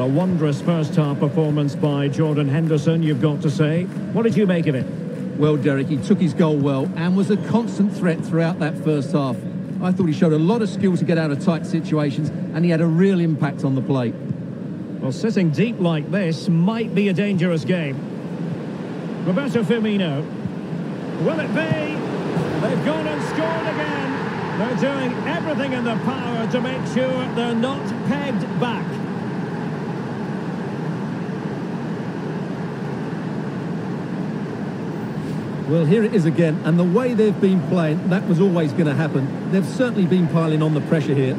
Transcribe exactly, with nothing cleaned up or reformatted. Well, a wondrous first-half performance by Jordan Henderson, you've got to say. What did you make of it? Well, Derek, he took his goal well and was a constant threat throughout that first half. I thought he showed a lot of skill to get out of tight situations, and he had a real impact on the play. Well, sitting deep like this might be a dangerous game. Roberto Firmino. Will it be? They've gone and scored again. They're doing everything in their power to make sure they're not pegged back. Well, here it is again, and the way they've been playing, that was always going to happen. They've certainly been piling on the pressure here.